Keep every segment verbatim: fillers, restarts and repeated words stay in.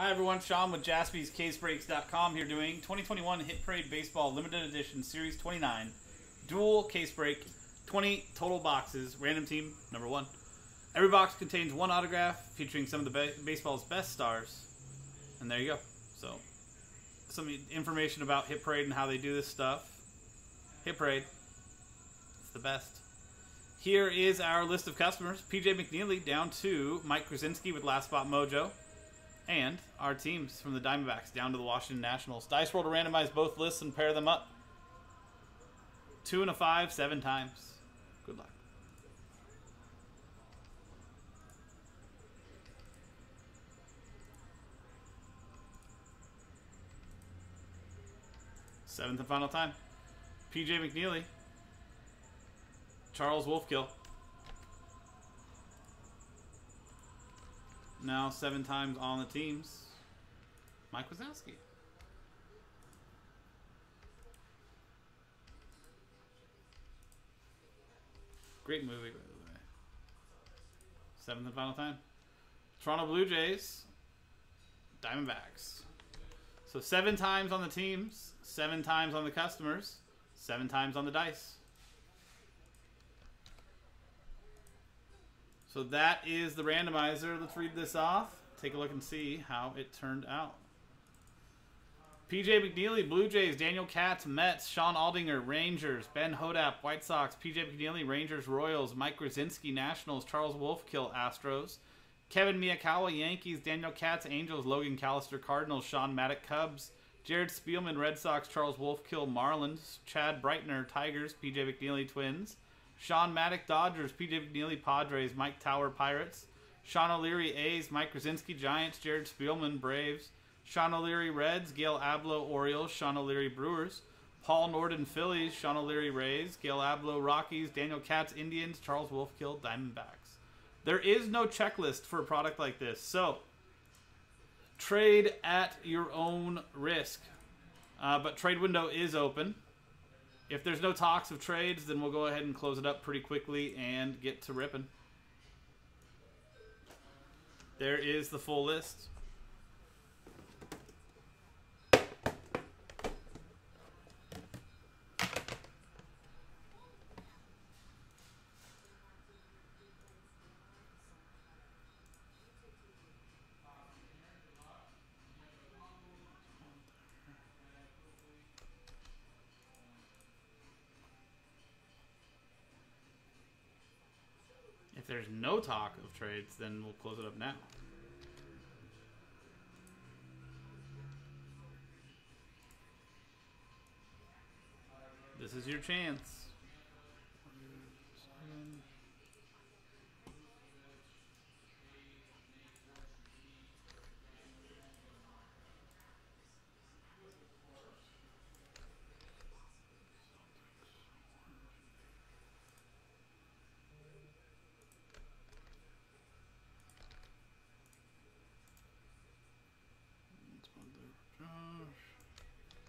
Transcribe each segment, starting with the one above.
Hi everyone, Sean with Jaspys Case Breaks dot com here doing twenty twenty-one Hit Parade Baseball Limited Edition Series twenty-nine Dual Case Break, twenty total boxes, random team number one. Every box contains one autograph featuring some of the baseball's best stars. And there you go. So, some information about Hit Parade and how they do this stuff. Hit Parade, it's the best. Here is our list of customers. P J McNeely down to Mike Krasinski with Last Spot Mojo. And our teams from the Diamondbacks down to the Washington Nationals. Dice World will randomize both lists and pair them up. Two and a five, seven times. Good luck. Seventh and final time. P J McNeely. Charles Wolfkill. Now seven times on the teams. Mike Grzynski. Great movie, by the way. Seventh and final time. Toronto Blue Jays. Diamondbacks. So seven times on the teams. Seven times on the customers. Seven times on the dice. So that is the randomizer. Let's read this off. Take a look and see how it turned out. P J McNeely, Blue Jays, Daniel Katz, Mets, Sean Aldinger, Rangers, Ben Hodap, White Sox, P J McNeely, Rangers, Royals, Mike Krasinski, Nationals, Charles Wolfkill, Astros, Kevin Miyakawa, Yankees, Daniel Katz, Angels, Logan Callister, Cardinals, Sean Maddock, Cubs, Jared Spielman, Red Sox, Charles Wolfkill, Marlins, Chad Breitner, Tigers, P J McNeely, Twins, Sean Maddock, Dodgers, P J McNeely, Padres, Mike Tower, Pirates, Sean O'Leary, A's, Mike Krasinski, Giants, Jared Spielman, Braves, Sean O'Leary, Reds, Gail Ablo, Orioles, Sean O'Leary, Brewers, Paul Norden, Phillies, Sean O'Leary, Rays, Gail Ablo, Rockies, Daniel Katz, Indians, Charles Wolfkill, Diamondbacks. There is no checklist for a product like this, so trade at your own risk. Uh, but trade window is open. If there's no talks of trades, then we'll go ahead and close it up pretty quickly and get to ripping. There is the full list. If there's no talk of trades, then we'll close it up now. This is your chance.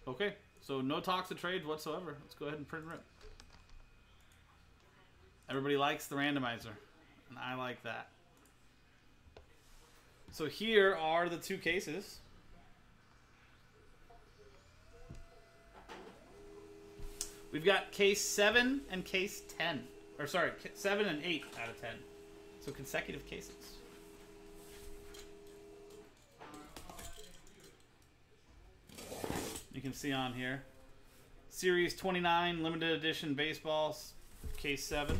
Okay, so no talks of trades whatsoever. Let's go ahead and print and rip. Everybody likes the randomizer, and I like that. So here are the two cases. We've got case seven and case ten. Or sorry, seven and eight out of ten. So consecutive cases. You can see on here, Series twenty-nine Limited Edition Baseball, Case seven.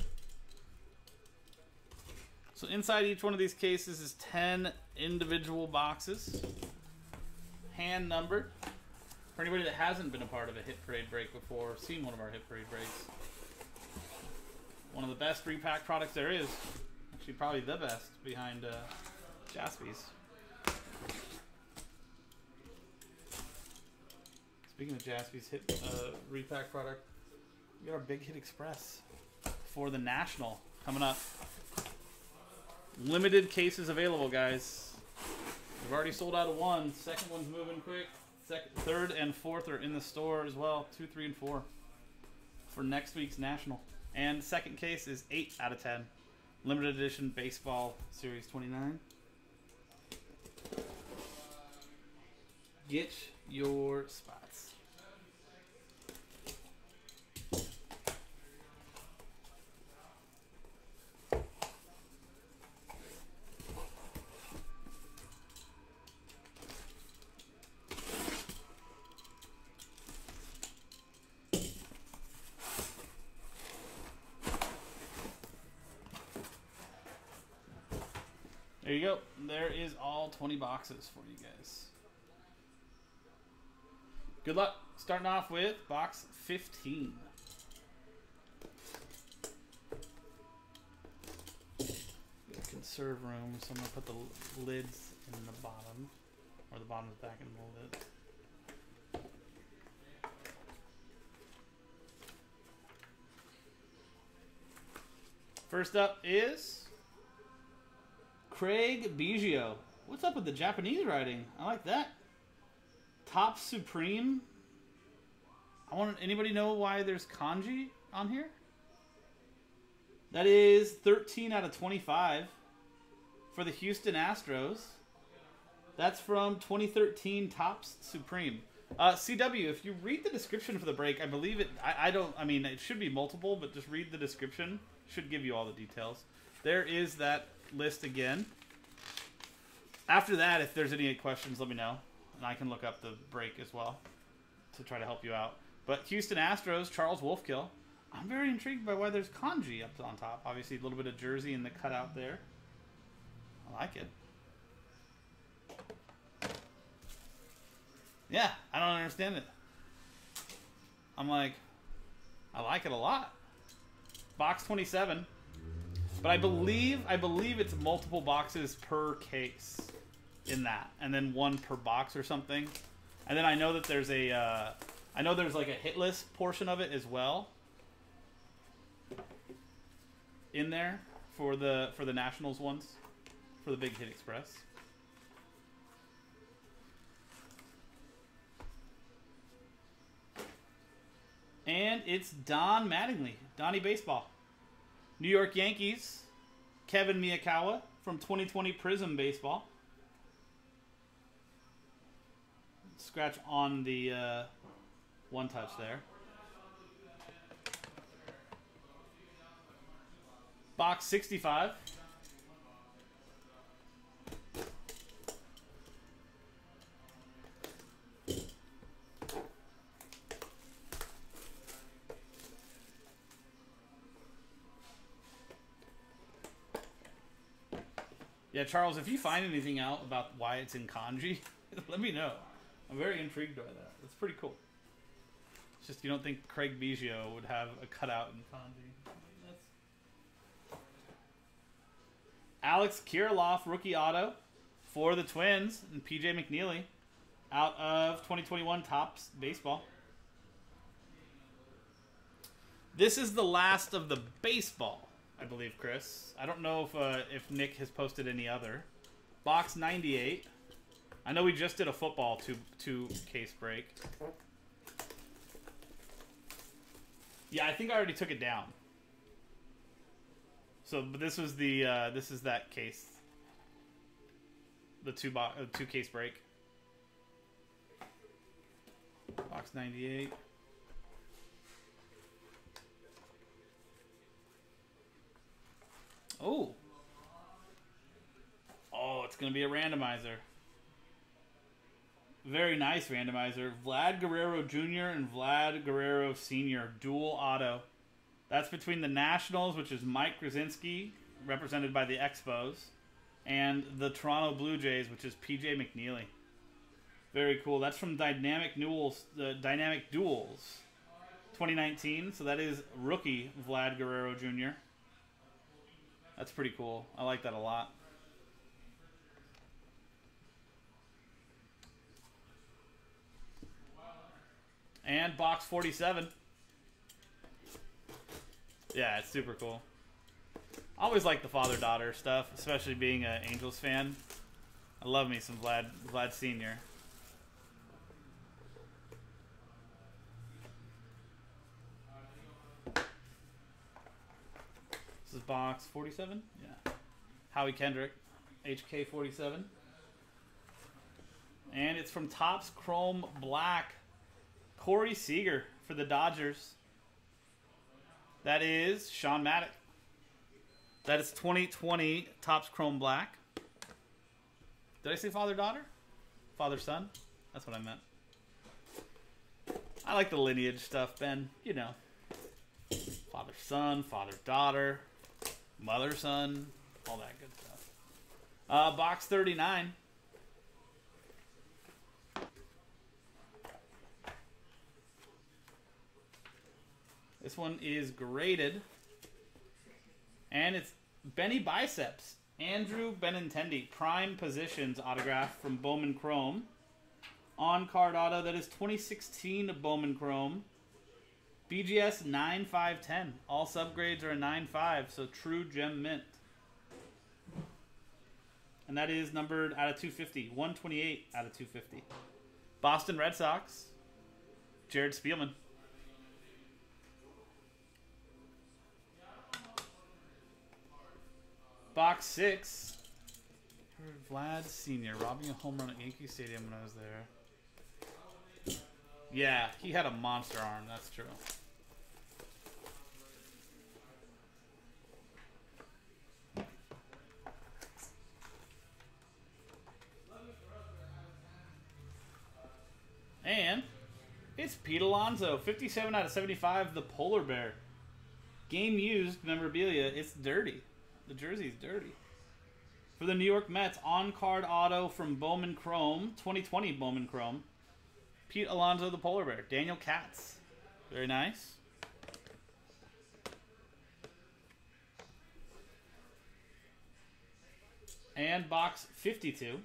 So inside each one of these cases is ten individual boxes, hand numbered. For anybody that hasn't been a part of a Hit Parade break before, or seen one of our Hit Parade breaks, one of the best repack products there is, actually probably the best behind uh, Jaspys. Speaking of Jaspys hit uh, repack product, we got our Big Hit Express for the National coming up. Limited cases available, guys. We've already sold out of one. Second one's moving quick. Second, third and fourth are in the store as well. Two, three, and four for next week's National. And second case is eight out of ten. Limited edition baseball series twenty-nine. Get your spots. There you go. There is all twenty boxes for you guys. Good luck. Starting off with box fifteen. Conserve room, so I'm going to put the lids in the bottom, or the bottom is back in the lid. First up is Craig Biggio. What's up with the Japanese writing? I like that. Topps Supreme. I want anybody know why there's kanji on here? That is thirteen out of twenty-five for the Houston Astros. That's from twenty thirteen Topps Supreme. Uh, C W, if you read the description for the break, I believe it. I, I don't. I mean, it should be multiple, but just read the description. Should give you all the details. There is that list again. After that, if there's any questions, let me know, and I can look up the break as well to try to help you out. But Houston Astros, Charles Wolfkill. I'm very intrigued by why there's kanji up on top. Obviously, a little bit of jersey in the cutout there. I like it. Yeah, I don't understand it. I'm like, I like it a lot. Box twenty-seven. But I believe I believe it's multiple boxes per case in that, and then one per box or something. And then I know that there's a uh, I know there's like a hit list portion of it as well in there for the for the Nationals ones, for the Big Hit Express. And it's Don Mattingly, Donnie Baseball. New York Yankees, Kevin Miyakawa from twenty twenty Prism Baseball. Scratch on the uh, one touch there. Box sixty-five. Yeah, Charles, if you find anything out about why it's in kanji, let me know. I'm very intrigued by that. That's pretty cool. It's just you don't think Craig Biggio would have a cutout in kanji. That's... Alex Kirilloff, rookie auto for the Twins, and P J McNeely out of twenty twenty-one Topps Baseball. This is the last of the baseball, I believe, Chris. I don't know if uh, if Nick has posted any other. Box ninety-eight. I know we just did a football two two case break. Yeah, I think I already took it down. So, but this was the uh, this is that case, the two box uh, two case break. Box ninety-eight. Oh. Oh, it's going to be a randomizer. Very nice randomizer. Vlad Guerrero Junior and Vlad Guerrero Senior Dual auto. That's between the Nationals, which is Mike Krasinski, represented by the Expos, and the Toronto Blue Jays, which is P J McNeely. Very cool. That's from Dynamic Duels, the Dynamic Duels twenty nineteen. So that is rookie Vlad Guerrero Junior That's pretty cool. I like that a lot. And box forty-seven. Yeah, it's super cool. I always like the father-daughter stuff, especially being an Angels fan. I love me some Vlad, Vlad Senior This is box forty-seven. Yeah. Howie Kendrick, H K forty-seven. And it's from Topps Chrome Black, Corey Seager for the Dodgers. That is Sean Maddock. That is twenty twenty Topps Chrome Black. Did I say father-daughter? Father-son? That's what I meant. I like the lineage stuff, Ben. You know. Father-son, father-daughter, mother-son, all that good stuff. Uh, box thirty-nine. This one is graded. And it's Benny Biceps. Andrew Benintendi, prime positions autograph from Bowman Chrome. On-card auto, that is twenty sixteen Bowman Chrome. B G S nine five ten. All subgrades are a nine five, so true gem mint. And that is numbered out of two fifty. one twenty-eight out of two fifty. Boston Red Sox, Jared Spielman. Box six. I heard Vlad Senior robbing a home run at Yankee Stadium when I was there. Yeah, he had a monster arm. That's true. And it's Pete Alonso, fifty-seven out of seventy-five. The Polar Bear. Game used memorabilia. It's dirty. The jersey's dirty. For the New York Mets, on-card auto from Bowman Chrome, twenty twenty Bowman Chrome. Pete Alonso, the Polar Bear. Daniel Katz. Very nice. And box fifty-two.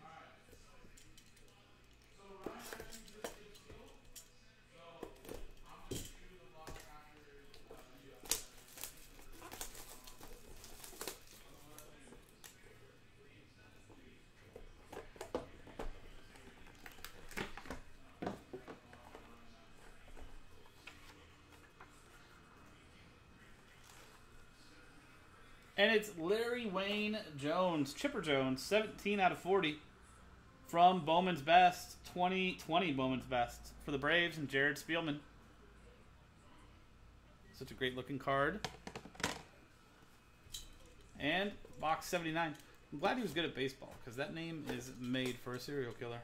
And it's Larry Wayne Jones, Chipper Jones, seventeen out of forty from Bowman's Best, twenty twenty Bowman's Best for the Braves and Jared Spielman. Such a great looking card. And box seventy-nine. I'm glad he was good at baseball because that name is made for a serial killer.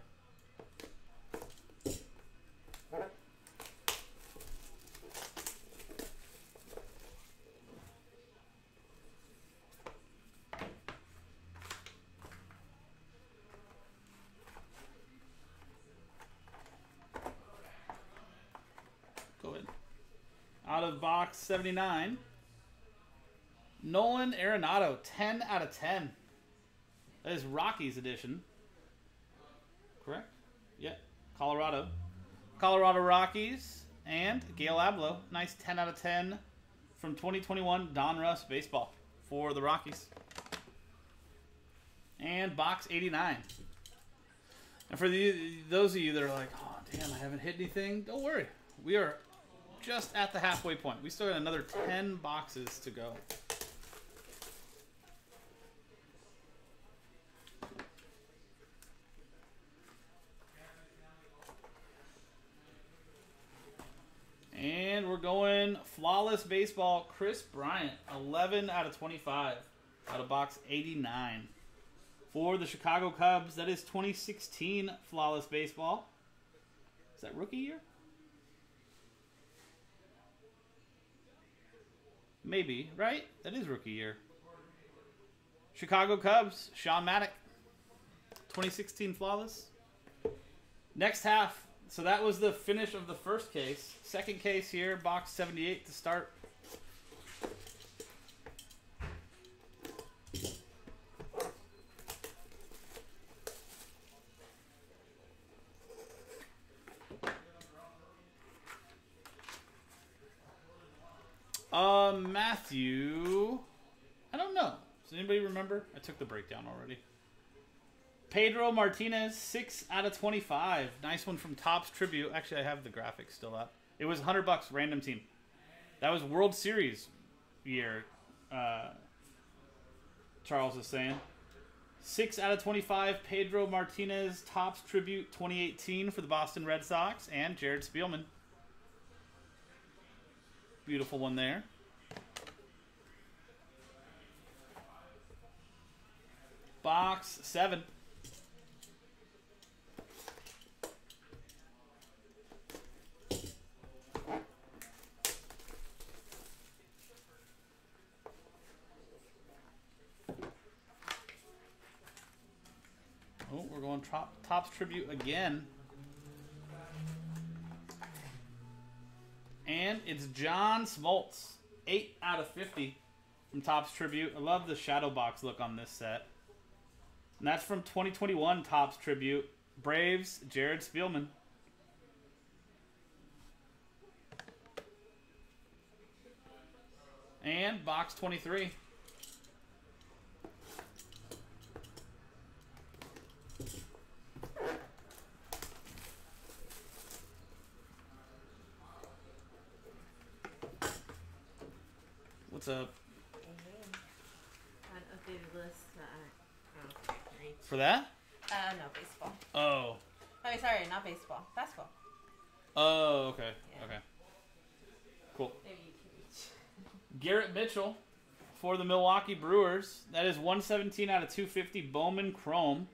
Out of box seventy-nine, Nolan Arenado, ten out of ten. That is Rockies edition. Correct? Yeah. Colorado. Colorado Rockies and Gail Ablo. Nice ten out of ten from twenty twenty-one Don Russ Baseball for the Rockies. And box eighty-nine. And for the, those of you that are like, oh, damn, I haven't hit anything, don't worry. We are just at the halfway point. We still got another ten boxes to go. And we're going Flawless Baseball, Chris Bryant, eleven out of twenty-five out of box eighty-nine. For the Chicago Cubs, that is twenty sixteen Flawless Baseball. Is that rookie year? Maybe, right? That is rookie year. Chicago Cubs, Sean Maddock. twenty sixteen Flawless. Next half. So that was the finish of the first case. Second case here, box seventy-eight to start. Uh, Matthew, I don't know. Does anybody remember? I took the breakdown already. Pedro Martinez, six out of twenty-five. Nice one from Topps Tribute. Actually, I have the graphic still up. It was one hundred bucks, random team. That was World Series year, uh, Charles is saying. six out of twenty-five, Pedro Martinez, Topps Tribute twenty eighteen for the Boston Red Sox, and Jared Spielman. Beautiful one there. Box seven. Oh, we're going top, Topps Tribute again. And it's John Smoltz, eight out of fifty from Topps Tribute. I love the shadow box look on this set. And that's from twenty twenty-one Topps Tribute, Braves, Jared Spielman. And box twenty-three. What's up? An updated list uh, oh, for that? Uh, no, baseball. Oh. I mean, sorry, not baseball. Basketball. Oh, okay. Yeah. Okay. Cool. Maybe you can reach. Garrett Mitchell for the Milwaukee Brewers. That is one seventeen out of two fifty Bowman Chrome.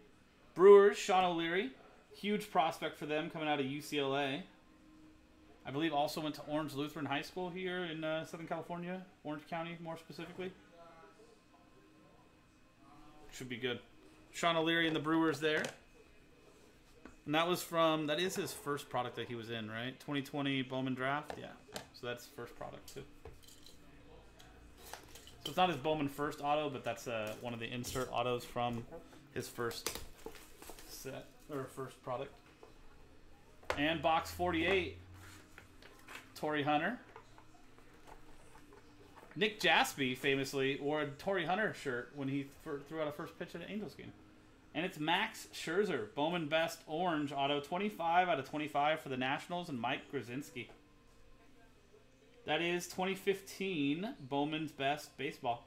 Brewers, Sean O'Leary. Huge prospect for them coming out of U C L A. I believe also went to Orange Lutheran High School here in uh, Southern California, Orange County more specifically. Should be good. Sean O'Leary and the Brewers there. And that was from, that is his first product that he was in, right? twenty twenty Bowman Draft, yeah. So that's his first product too. So it's not his Bowman first auto, but that's uh, one of the insert autos from his first set, or first product. And box forty-eight. Torrey Hunter. Nick Jaspy famously wore a Torrey Hunter shirt when he threw out a first pitch at an Angels game. And it's Max Scherzer, Bowman Best Orange Auto, twenty-five out of twenty-five for the Nationals, and Mike Grzynski. That is twenty fifteen Bowman's Best Baseball.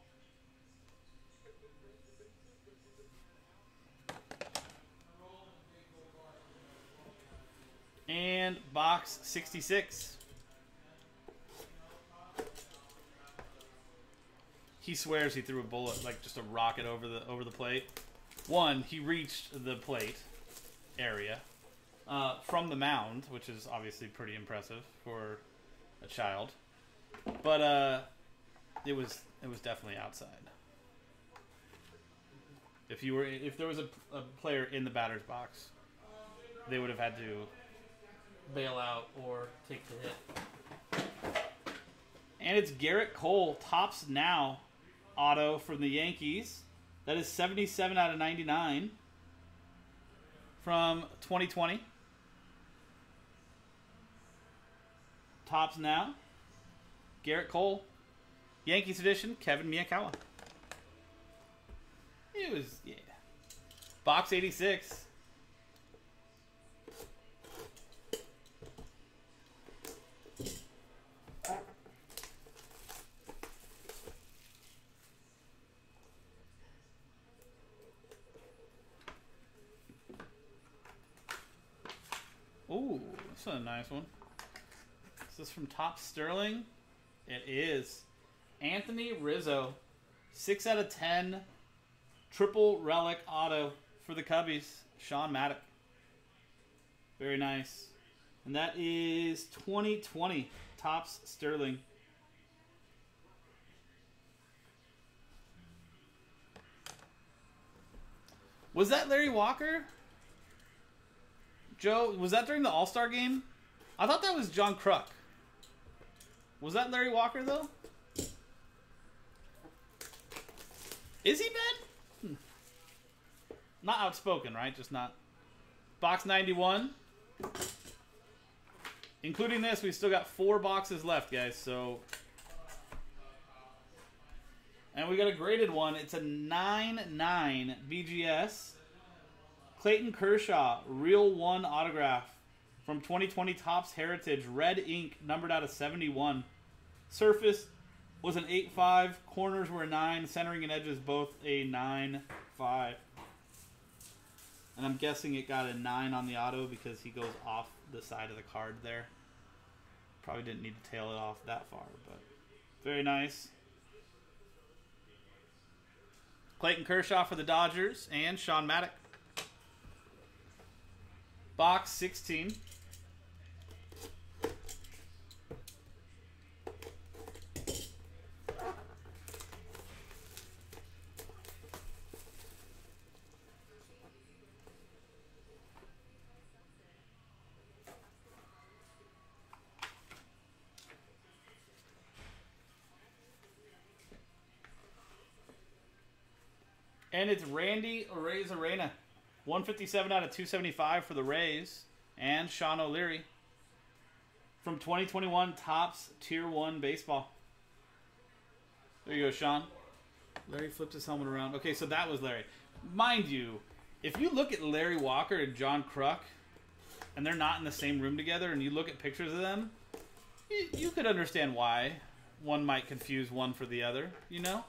And box sixty-six. He swears he threw a bullet, like just a rocket over the over the plate. One, he reached the plate area uh, from the mound, which is obviously pretty impressive for a child. But uh, it was it was definitely outside. If you were if there was a, a player in the batter's box, they would have had to bail out or take the hit. And it's Gerrit Cole, Topps Now auto from the Yankees. That is seventy-seven out of ninety-nine from twenty twenty. Topps Now, Gerrit Cole, Yankees edition, Kevin Miyakawa. It was, yeah. Box eighty-six. Ooh, that's a nice one. Is this from Topps Sterling? It is. Anthony Rizzo, six out of ten, triple relic auto for the Cubbies, Sean Maddock. Very nice. And that is twenty twenty Topps Sterling. Was that Larry Walker? Joe, was that during the All-Star game? I thought that was John Kruk. Was that Larry Walker, though? Is he bad? Hmm. Not outspoken, right? Just not. Box ninety-one. Including this, we've still got four boxes left, guys, so... And we got a graded one. It's a nine nine B G S. Clayton Kershaw, Real one autograph from twenty twenty Topps Heritage, red ink, numbered out of seventy-one. Surface was an eight five, corners were a nine, centering and edges both a nine five. And I'm guessing it got a nine on the auto because he goes off the side of the card there. Probably didn't need to tail it off that far, but very nice. Clayton Kershaw for the Dodgers and Sean Maddock. Box sixteen. And it's Randy Arozarena, one fifty-seven out of two seventy-five for the Rays, and Sean O'Leary from twenty twenty-one Topps Tier one Baseball. There you go, Sean. Larry flipped his helmet around. Okay, so that was Larry. Mind you, if you look at Larry Walker and John Kruk, and they're not in the same room together, and you look at pictures of them, you, you could understand why one might confuse one for the other, you know?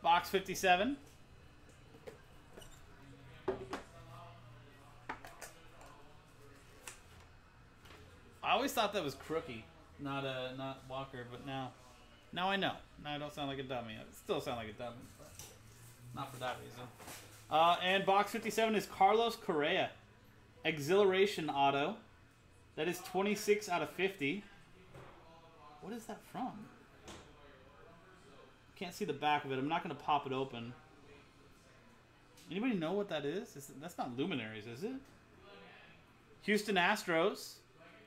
Box fifty-seven. I always thought that was Crookie, not a not Walker, but now, now I know. Now I don't sound like a dummy. I still sound like a dummy, but not for that reason. Uh, and box fifty-seven is Carlos Correa, Exhilaration Auto. That is twenty-six out of fifty. What is that from? Can't see the back of it. I'm not going to pop it open. Anybody know what that is? is it, that's not Luminaries, is it? Houston Astros.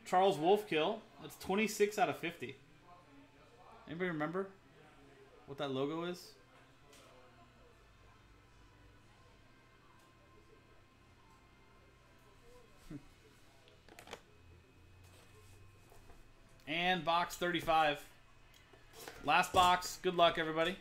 Charles Wolfkill. That's twenty-six out of fifty. Anybody remember what that logo is? And box thirty-five. Last box. Good luck, everybody.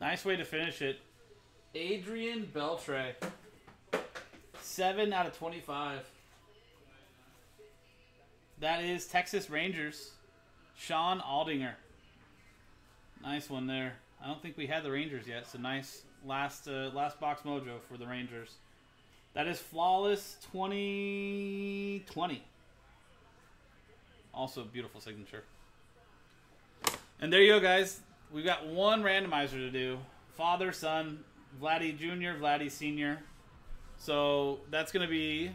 Nice way to finish it. Adrian Beltre. seven out of twenty-five. That is Texas Rangers, Sean Aldinger. Nice one there. I don't think we had the Rangers yet, so nice last uh, last box mojo for the Rangers. That is Flawless twenty twenty. Also beautiful signature. And there you go, guys. We've got one randomizer to do. Father, son, Vladdy Junior, Vladdy Senior. So that's going to be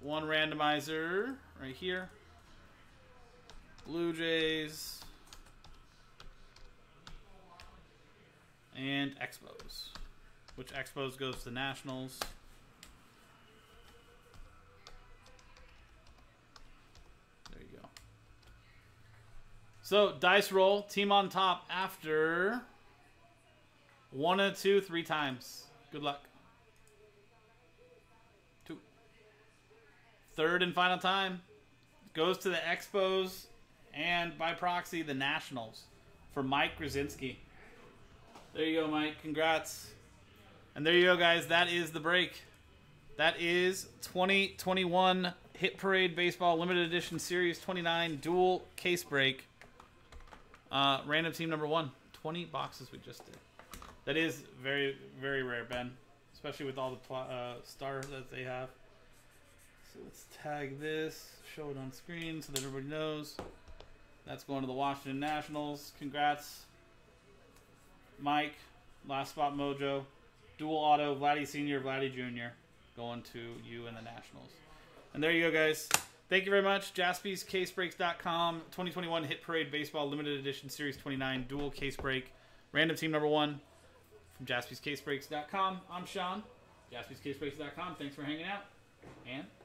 one randomizer right here. Blue Jays and Expos, which Expos goes to the Nationals. There you go. So dice roll, team on top after one and two, three times. Good luck. Two. Third and final time. Goes to the Expos and, by proxy, the Nationals for Mike Grzynski. There you go, Mike. Congrats. And there you go, guys. That is the break. That is twenty twenty-one Hit Parade Baseball Limited Edition Series twenty-nine Dual Case Break. Uh, random team number one. twenty boxes we just did. That is very, very rare, Ben, especially with all the pl uh, stars that they have. So let's tag this, show it on screen so that everybody knows. That's going to the Washington Nationals. Congrats, Mike. Last Spot Mojo. Dual auto, Vladdy Senior, Vladdy Junior going to you and the Nationals. And there you go, guys. Thank you very much. Jaspys Case Breaks dot com. twenty twenty-one Hit Parade Baseball Limited Edition Series twenty-nine Dual Case Break. Random team number one from Jaspys Case Breaks dot com. I'm Sean. Jaspys Case Breaks dot com. Thanks for hanging out. And